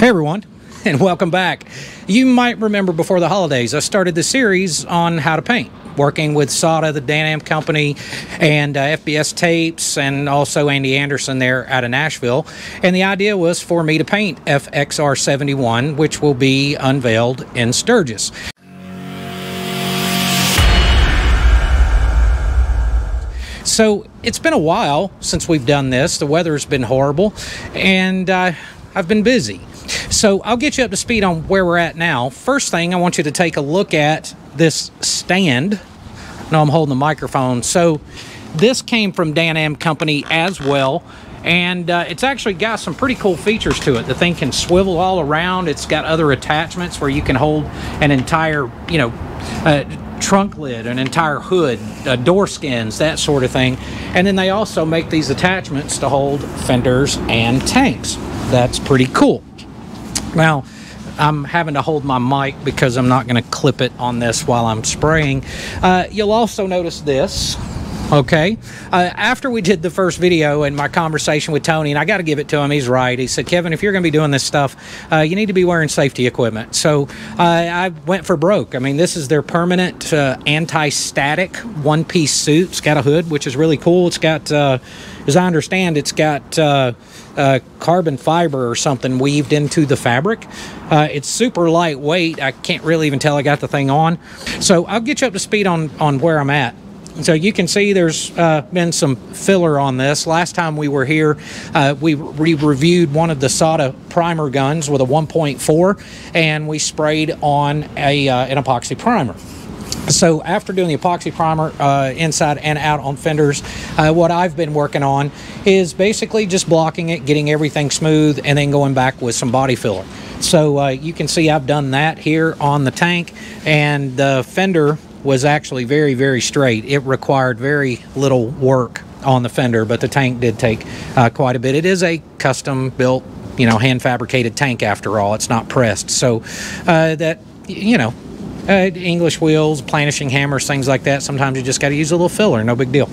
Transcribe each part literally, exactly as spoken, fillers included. Hey everyone, and welcome back. You might remember before the holidays, I started the series on how to paint, working with SATA, the Dan Am Company, and uh, F B S Tapes, and also Andy Anderson there out of Nashville. And the idea was for me to paint F X R seventy-one, which will be unveiled in Sturgis. So it's been a while since we've done this. The weather's been horrible, and uh, I've been busy. So I'll get you up to speed on where we're at now. First thing, I want you to take a look at this stand. No, I'm holding the microphone. So this came from Dan Am Company as well, and uh, it's actually got some pretty cool features to it. The thing can swivel all around. It's got other attachments where you can hold an entire, you know, uh, trunk lid, an entire hood, uh, door skins, that sort of thing. And then they also make these attachments to hold fenders and tanks. That's pretty cool. Now, I'm having to hold my mic because I'm not going to clip it on this while I'm spraying. Uh, you'll also notice this, okay? Uh, after we did the first video and my conversation with Tony, and I got to give it to him, he's right. He said, Kevin, if you're going to be doing this stuff, uh, you need to be wearing safety equipment. So uh, I went for broke. I mean, this is their permanent uh, anti-static one-piece suit. It's got a hood, which is really cool. It's got, uh, as I understand, it's got... Uh, Uh, carbon fiber or something weaved into the fabric. Uh, it's super lightweight. I can't really even tell I got the thing on. So I'll get you up to speed on, on where I'm at. So you can see there's uh, been some filler on this. Last time we were here, uh, we re reviewed one of the SATA primer guns with a one point four, and we sprayed on a, uh, an epoxy primer. So after doing the epoxy primer uh, inside and out on fenders, uh, what I've been working on is basically just blocking it, getting everything smooth, and then going back with some body filler. So uh, you can see I've done that here on the tank, and the fender was actually very, very straight. It required very little work on the fender, but the tank did take uh, quite a bit. It is a custom-built, you know, hand-fabricated tank after all. It's not pressed. So uh, that, you know... Uh, English wheels, planishing hammers, things like that. Sometimes you just got to use a little filler, no big deal.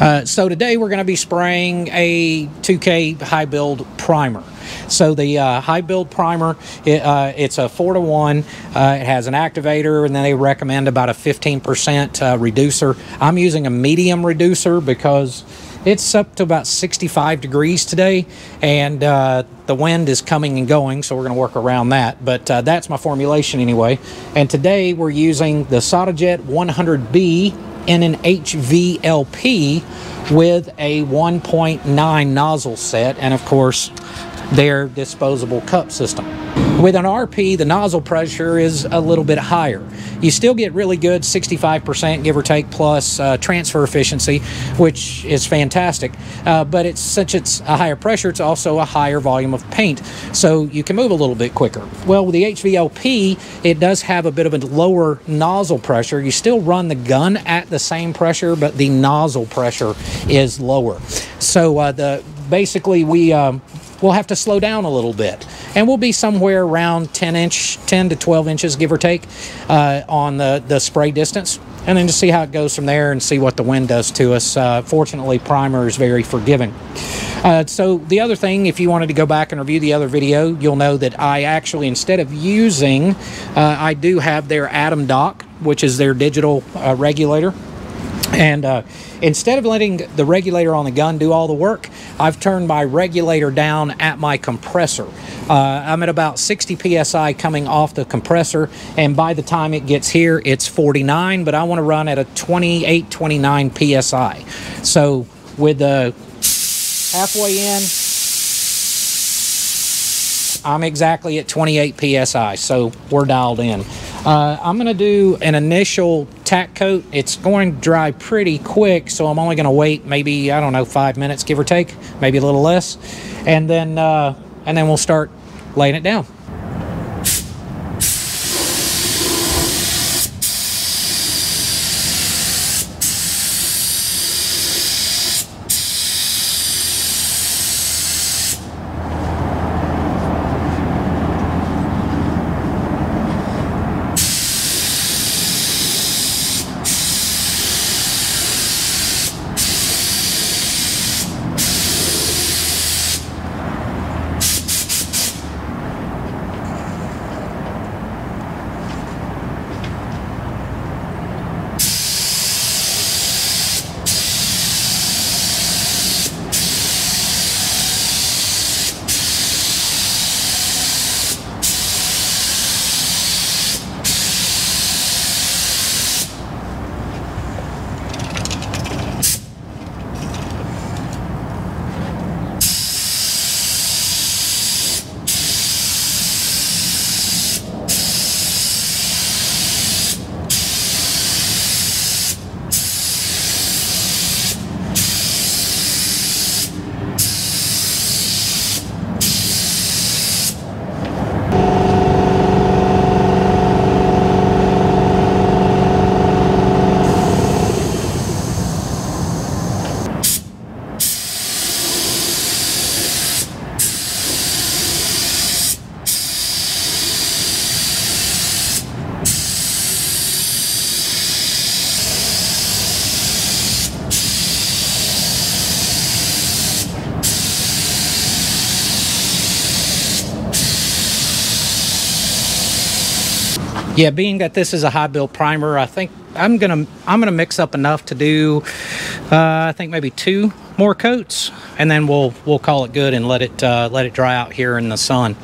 Uh, so today we're going to be spraying a two K high build primer. So the uh, high build primer, it, uh, it's a four to one. Uh, it has an activator, and then they recommend about a fifteen percent uh, reducer. I'm using a medium reducer because it's up to about sixty-five degrees today, and uh, the wind is coming and going, so we're going to work around that. But uh, that's my formulation anyway. And today we're using the Satajet one hundred B in an H V L P with a one point nine nozzle set, and of course their disposable cup system. With an R P, the nozzle pressure is a little bit higher. You still get really good sixty-five percent, give or take, plus uh, transfer efficiency, which is fantastic. Uh, but it's, since it's a higher pressure, it's also a higher volume of paint, so you can move a little bit quicker. Well, with the H V L P, it does have a bit of a lower nozzle pressure. You still run the gun at the same pressure, but the nozzle pressure is lower. So uh, the basically, we... Um, We'll have to slow down a little bit, and we'll be somewhere around ten inch, ten to twelve inches, give or take, uh, on the, the spray distance, and then just see how it goes from there and see what the wind does to us. Uh, fortunately, primer is very forgiving. Uh, so the other thing, if you wanted to go back and review the other video, you'll know that I actually, instead of using, uh, I do have their Atom Dock, which is their digital uh, regulator. And uh, instead of letting the regulator on the gun do all the work, I've turned my regulator down at my compressor. Uh, I'm at about sixty P S I coming off the compressor, and by the time it gets here, it's forty-nine, but I want to run at a twenty-eight, twenty-nine P S I. So with the halfway in, I'm exactly at twenty-eight P S I, so we're dialed in. Uh, I'm going to do an initial tack coat. It's going to dry pretty quick, so I'm only going to wait maybe, I don't know, five minutes, give or take, maybe a little less, and then uh, and then we'll start laying it down. Yeah, being that this is a high build primer, I think I'm gonna I'm gonna mix up enough to do uh, I think maybe two more coats, and then we'll we'll call it good and let it uh, let it dry out here in the sun.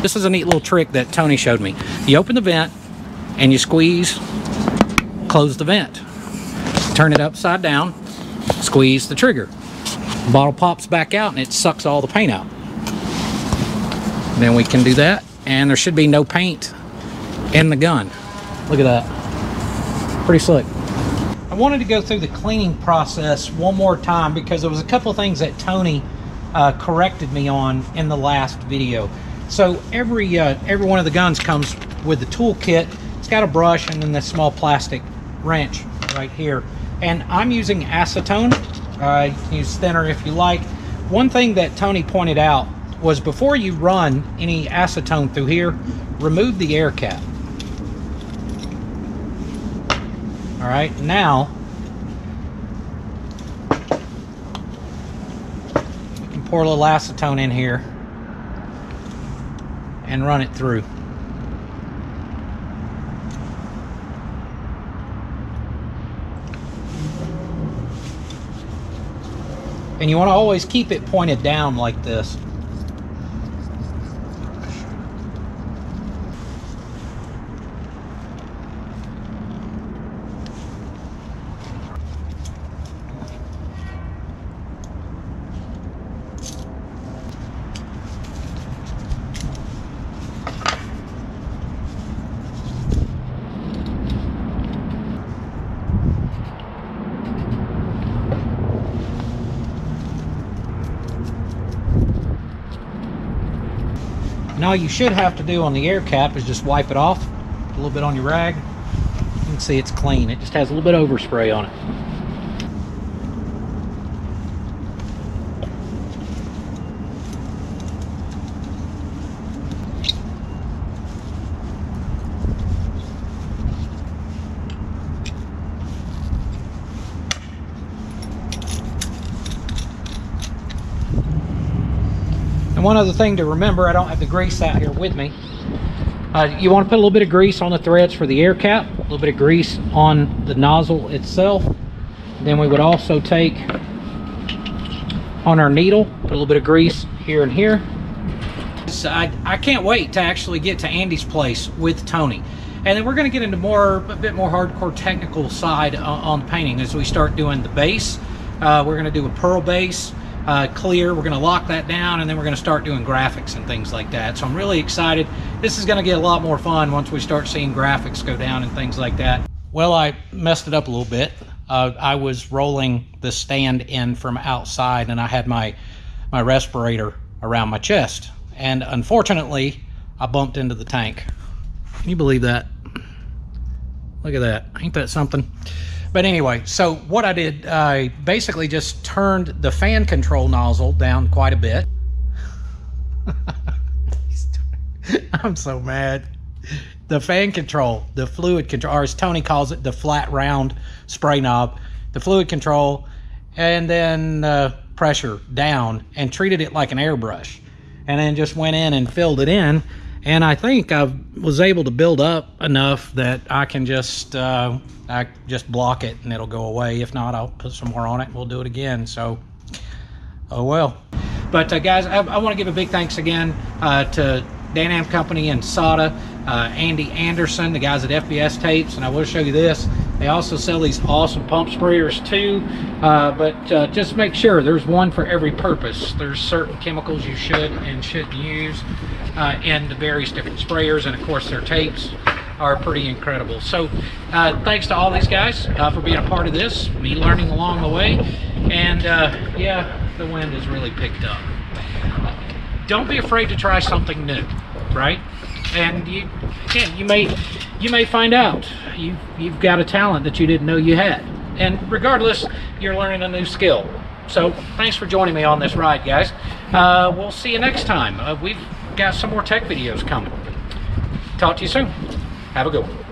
This is a neat little trick that Tony showed me. You open the vent and you squeeze, close the vent, turn it upside down, squeeze the trigger. The bottle pops back out and it sucks all the paint out. Then we can do that, and there should be no paint in the gun. Look at that. Pretty slick. I wanted to go through the cleaning process one more time because there was a couple of things that Tony uh, corrected me on in the last video. So every, uh, every one of the guns comes with the tool kit. It's got a brush and then this small plastic wrench right here. And I'm using acetone. Uh, you can use thinner if you like. One thing that Tony pointed out was before you run any acetone through here, remove the air cap. All right, now we can pour a little acetone in here and run it through. And you want to always keep it pointed down like this. And all you should have to do on the air cap is just wipe it off a little bit on your rag. You can see it's clean. It just has a little bit of overspray on it. One other thing to remember, I don't have the grease out here with me. Uh, you want to put a little bit of grease on the threads for the air cap, a little bit of grease on the nozzle itself. Then we would also take on our needle, put a little bit of grease here and here. So I, I can't wait to actually get to Andy's place with Tony. And then we're going to get into more, a bit more hardcore technical side on, on painting as we start doing the base. Uh, we're going to do a pearl base. Uh, clear, we're going to lock that down, and then we're going to start doing graphics and things like that. So I'm really excited. This is going to get a lot more fun once we start seeing graphics go down and things like that. Well, I messed it up a little bit. Uh, I was rolling the stand in from outside, and I had my my respirator around my chest, and unfortunately, I bumped into the tank. Can you believe that? Look at that. Ain't that something? But anyway, so what I did, I basically just turned the fan control nozzle down quite a bit. I'm so mad. The fan control, the fluid control, or as Tony calls it, the flat round spray knob, the fluid control, and then uh, pressure down, and treated it like an airbrush. And then just went in and filled it in. And I think I was able to build up enough that I can just uh, I just block it and it'll go away. If not, I'll put some more on it and we'll do it again. So, oh well. But uh, guys, I, I want to give a big thanks again uh, to Dan Am Company and SATA, uh, Andy Anderson, the guys at F B S Tapes, and I will show you this. They also sell these awesome pump sprayers too, uh, but uh, just make sure there's one for every purpose. There's certain chemicals you should and shouldn't use uh, in the various different sprayers, and of course their tapes are pretty incredible. So uh, thanks to all these guys uh, for being a part of this, me learning along the way, and uh, yeah, the wind has really picked up. Don't be afraid to try something new, right? And you, again, you may you may find out you you've got a talent that you didn't know you had. And regardless, you're learning a new skill. So thanks for joining me on this ride, guys. Uh, we'll see you next time. Uh, we've got some more tech videos coming. Talk to you soon. Have a good one.